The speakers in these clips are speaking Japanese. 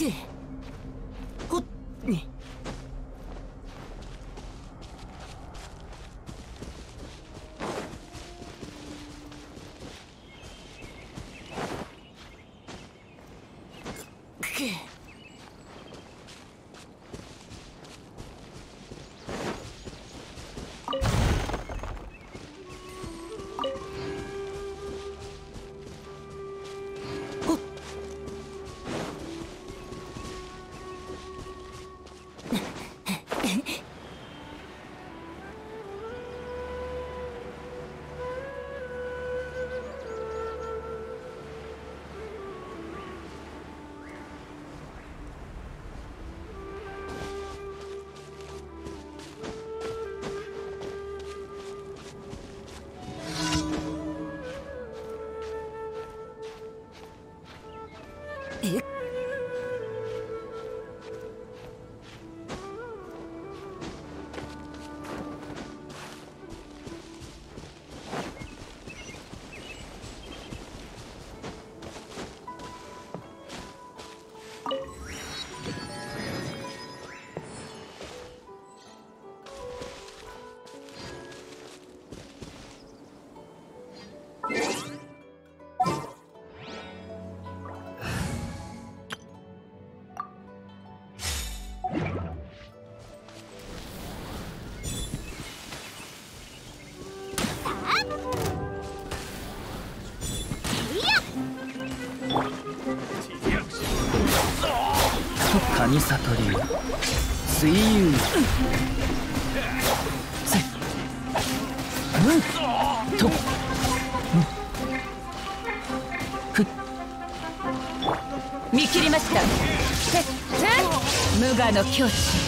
くほっね。神里流水遊と見切りました。無我の境地よし。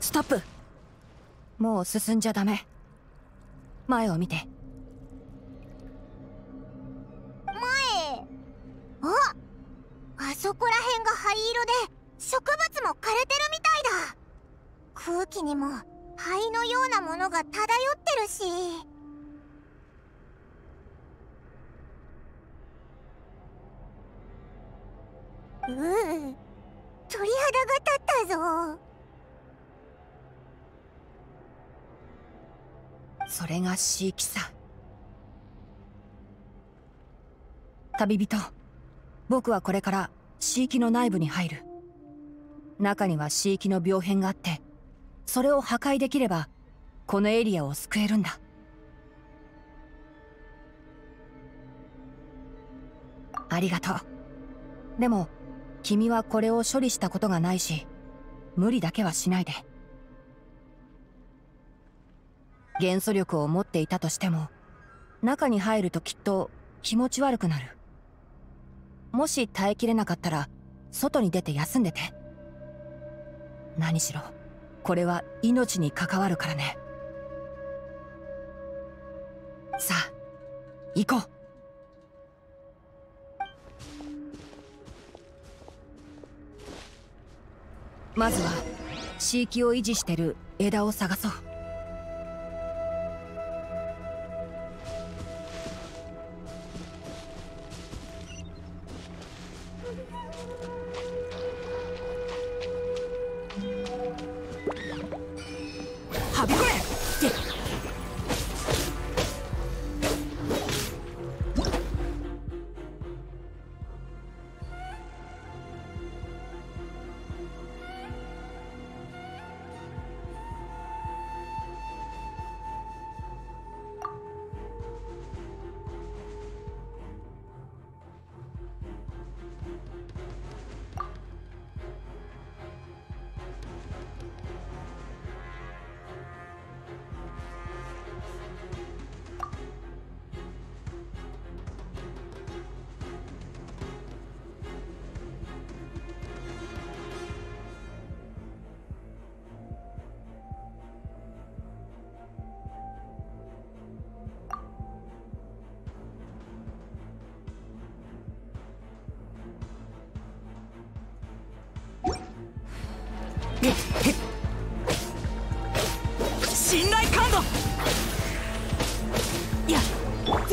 ストップ。もう進んじゃダメ。前を見て。前。あ、あそこら辺が灰色で植物も枯れてるみたいだ。空気にも灰のようなものが漂ってるし。鳥肌が立ったぞ。それが蜃気さ。旅人、僕はこれから蜃気の内部に入る。中には蜃気の病変があって、それを破壊できればこのエリアを救えるんだ。ありがとう。でも君はこれを処理したことがないし、無理だけはしないで。元素力を持っていたとしても、中に入るときっと気持ち悪くなる。もし耐えきれなかったら外に出て休んでて。何しろこれは命に関わるからね。さあ行こう。まずは地域を維持してる枝を探そう。はびこれって信頼感度。いやで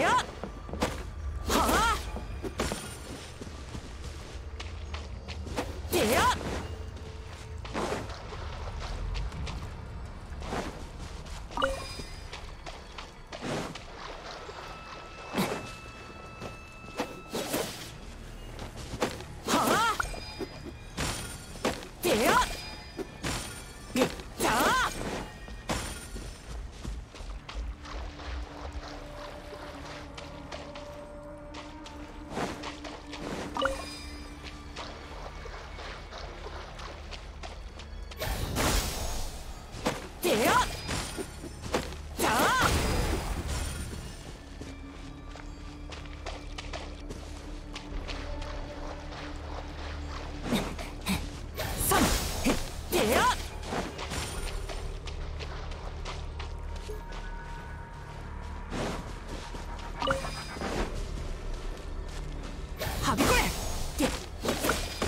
や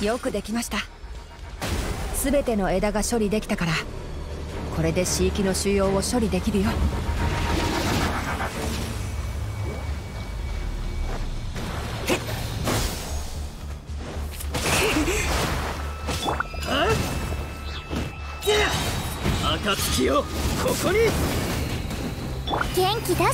よくできました。全ての枝が処理できたから、これで飼育の腫瘍を処理できるよ。暁よ、ここに。元気出してよ。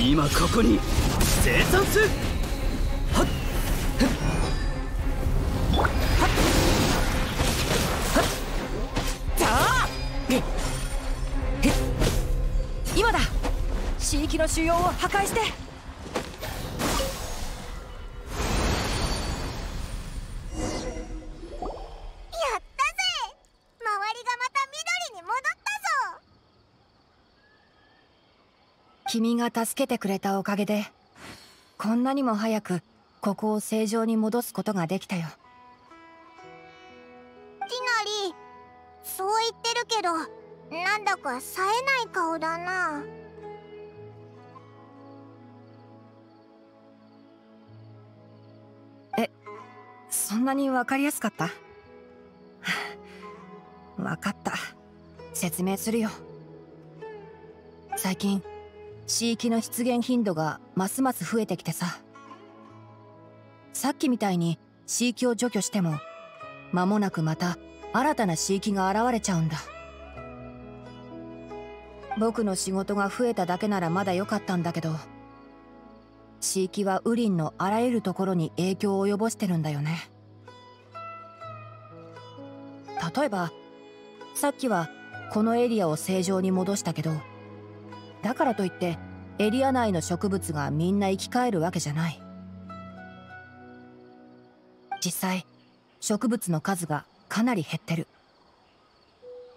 今ここに生産する。今だ。地域の腫瘍を破壊して。君が助けてくれたおかげで、こんなにも早くここを正常に戻すことができたよ。ディナリー、そう言ってるけど、なんだか冴えない顔だな。そんなに分かりやすかった？分かった。説明するよ。最近、地域の出現頻度がますます増えてきてさ、さっきみたいに地域を除去しても間もなくまた新たな地域が現れちゃうんだ。僕の仕事が増えただけならまだ良かったんだけど、地域は雨林のあらゆるところに影響を及ぼしてるんだよね。例えばさっきはこのエリアを正常に戻したけど、だからといってエリア内の植物がみんな生き返るわけじゃない。実際植物の数がかなり減ってる。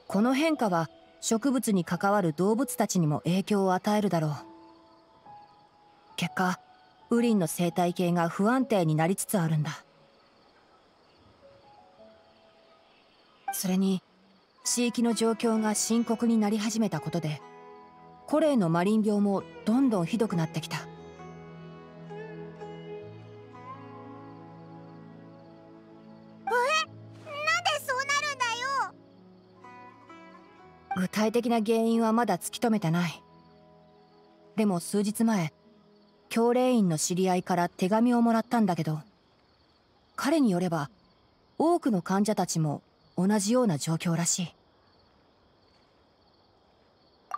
この変化は植物に関わる動物たちにも影響を与えるだろう。結果雨林の生態系が不安定になりつつあるんだ。それに地域の状況が深刻になり始めたことで、コレイのマリン病もどんどんひどくなってきた。なんでそうなるんだよ。具体的な原因はまだ突き止めてない。でも数日前、教令員の知り合いから手紙をもらったんだけど、彼によれば多くの患者たちも同じような状況らしい。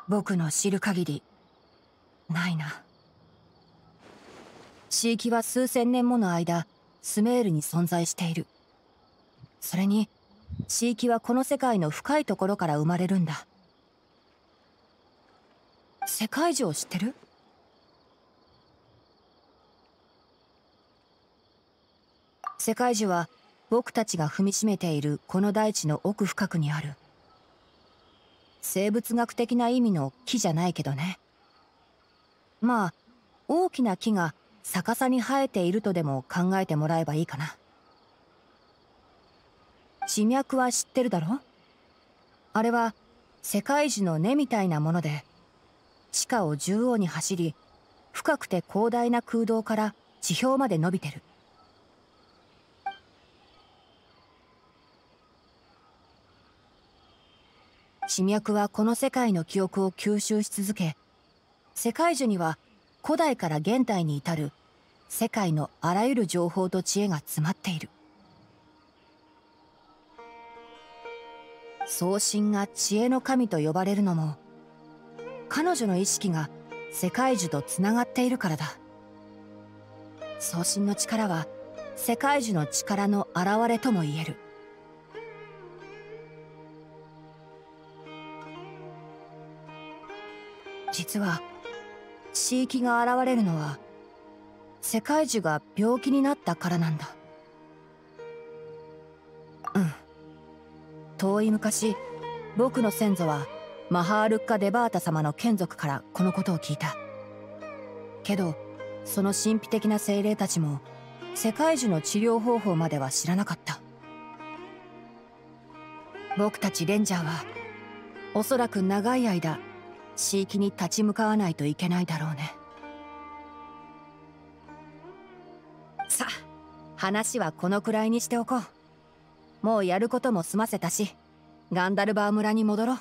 僕の知る限りないな。地域は数千年もの間スメールに存在している。それに地域はこの世界の深いところから生まれるんだ。世界樹を知ってる？世界樹は僕たちが踏みしめているこの大地の奥深くにある。生物学的な意味の木じゃないけどね。まあ大きな木が逆さに生えているとでも考えてもらえばいいかな。地脈は知ってるだろ？あれは世界樹の根みたいなもので、地下を縦横に走り、深くて広大な空洞から地表まで伸びてる。地脈はこの世界の記憶を吸収し続け、世界樹には古代から現代に至る世界のあらゆる情報と知恵が詰まっている。創神が知恵の神と呼ばれるのも、彼女の意識が世界樹とつながっているからだ。創神の力は世界樹の力の現れとも言える。実は地域が現れるのは世界樹が病気になったからなんだ。うん。遠い昔、僕の先祖はマハールッカ・デバータ様の眷属からこのことを聞いた。けど、その神秘的な精霊たちも世界樹の治療方法までは知らなかった。僕たちレンジャーは、おそらく長い間、地域に立ち向かわないといけないだろうね。さあ、話はこのくらいにしておこう。もうやることも済ませたし、ガンダルバー村に戻ろう。